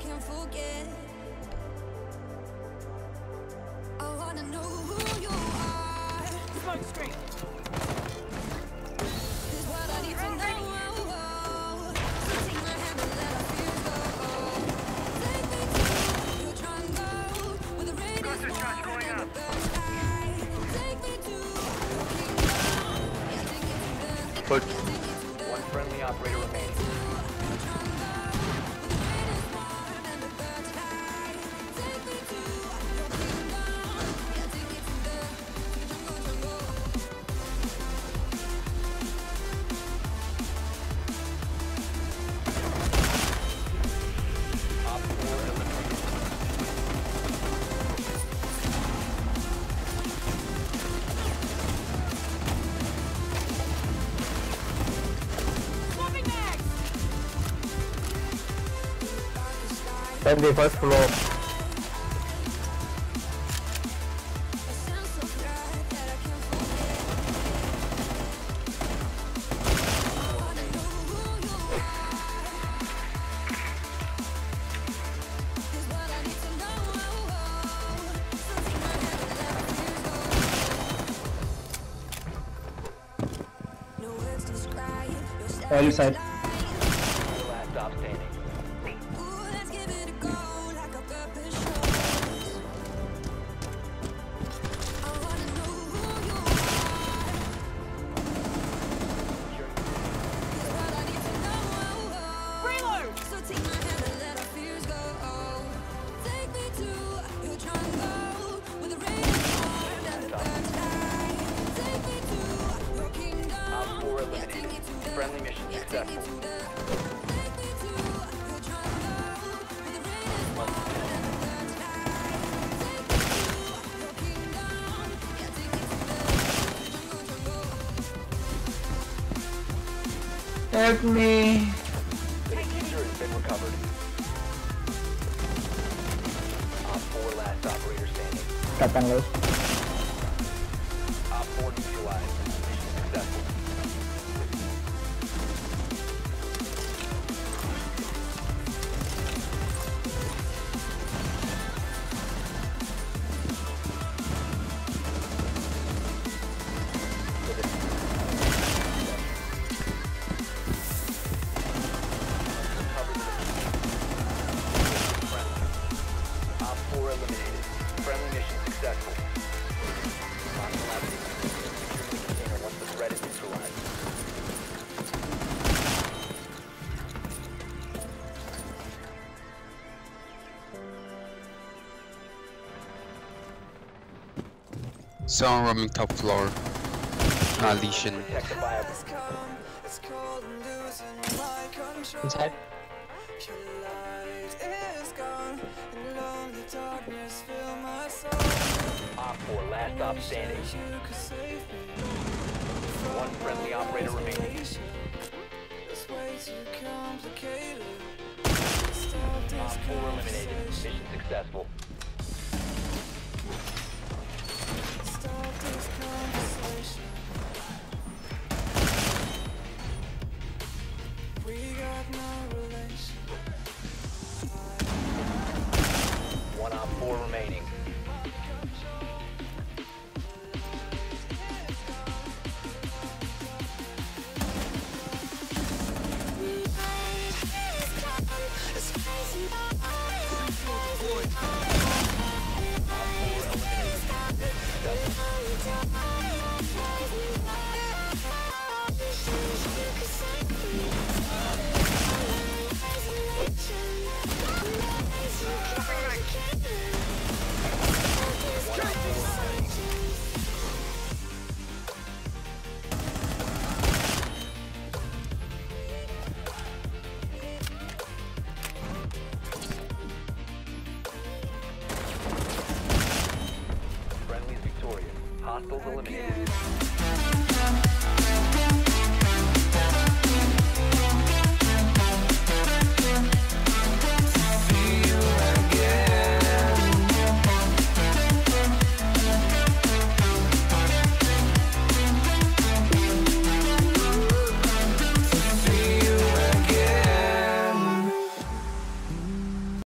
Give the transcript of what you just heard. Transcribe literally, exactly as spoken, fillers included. can forget. I wanna know who you are. Smoke screen. This is what I need to know. Push. One friendly operator remains. And the first floor. Early side. Friendly mission successful. Help me. The diffuser has been recovered. Op four last operator standing. Captain Lowe. Op four neutralized. Mission successful. Someone roaming top floor. Not lesion. Inside. Op four, last op standing. One friendly operator remaining. Op four eliminated. Mission successful. One op four remaining. Hostiles eliminated.